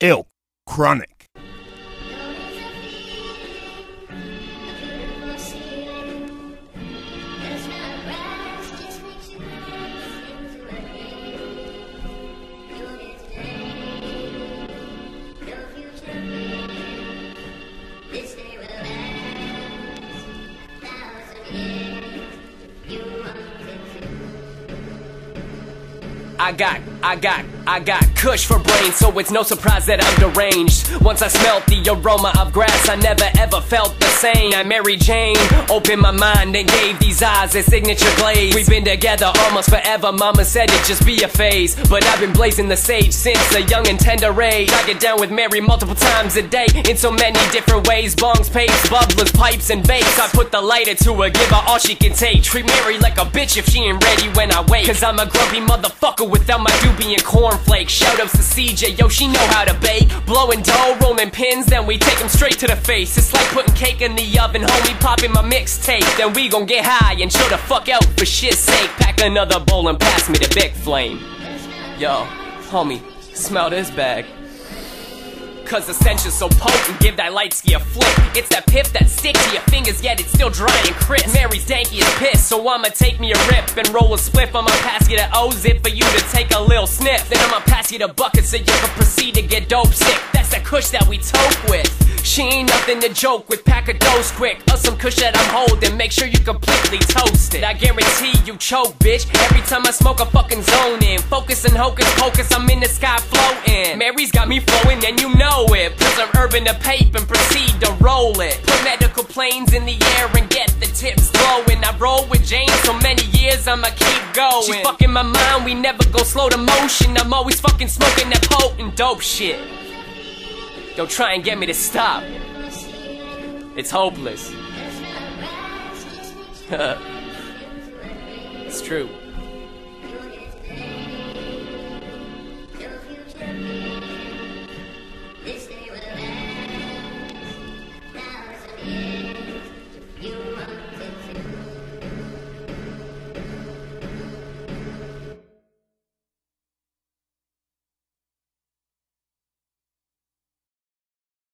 ill, chronic. I got kush for brains, so it's no surprise that I'm deranged. Once I smelt the aroma of grass, I never ever felt the same. I Mary Jane opened my mind and gave these eyes their signature glaze. We've been together almost forever, mama said it'd just be a phase, but I've been blazing the sage since a young and tender age. I get down with Mary multiple times a day, in so many different ways. Bongs, papes, bubblers, pipes, and vapes. I put the lighter to her, give her all she can take. Treat Mary like a bitch if she ain't ready when I wake, cause I'm a grumpy motherfucker without my doobie and cornflakes. Shoutouts to CJ, yo, she know how to bake. Blowing dough, rolling pins, then we take them straight to the face. It's like putting cake in the oven, homie, popping my mixtape. Then we gon' get high and chill the fuck out for shit's sake. Pack another bowl and pass me the big flame. Yo, homie, smell this bag, cause the scent is so potent, give that light ski a flick. It's that piff that sticks to your fingers, yet it's still dry and crisp. Mary's danky as piss, so I'ma take me a rip and roll a spliff. I'ma pass you the O-zip for you to take a little sniff. Then I'ma pass you the bucket so you can proceed to get dope sick. That's the kush that we toke with. She ain't nothing to joke with, pack a dose quick of some kush that I'm holding, make sure you completely toast it. I guarantee you choke, bitch, every time I smoke I fucking zone in. Focus and hocus pocus, I'm in the sky floating. Mary's got me flowing and you know it. Put some herb in the paper and proceed to roll it. Put medical planes in the air and get the tips glowing. I roll with Jane so many years, I'ma keep going. She fucking my mind, we never go slow to motion. I'm always fucking smoking that potent dope shit. Yo, try and get me to stop, it's hopeless. It's true.